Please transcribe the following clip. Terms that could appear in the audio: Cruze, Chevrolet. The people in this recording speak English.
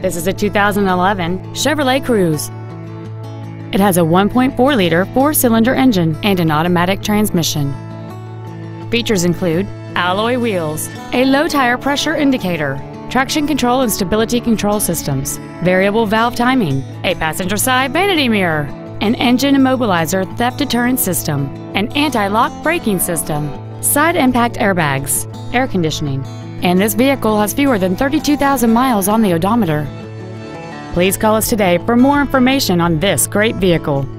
This is a 2011 Chevrolet Cruze. It has a 1.4-liter four-cylinder engine and an automatic transmission. Features include alloy wheels, a low tire pressure indicator, traction control and stability control systems, variable valve timing, a passenger side vanity mirror, an engine immobilizer theft deterrent system, an anti-lock braking system, side impact airbags, air conditioning, and this vehicle has fewer than 32,000 miles on the odometer. Please call us today for more information on this great vehicle.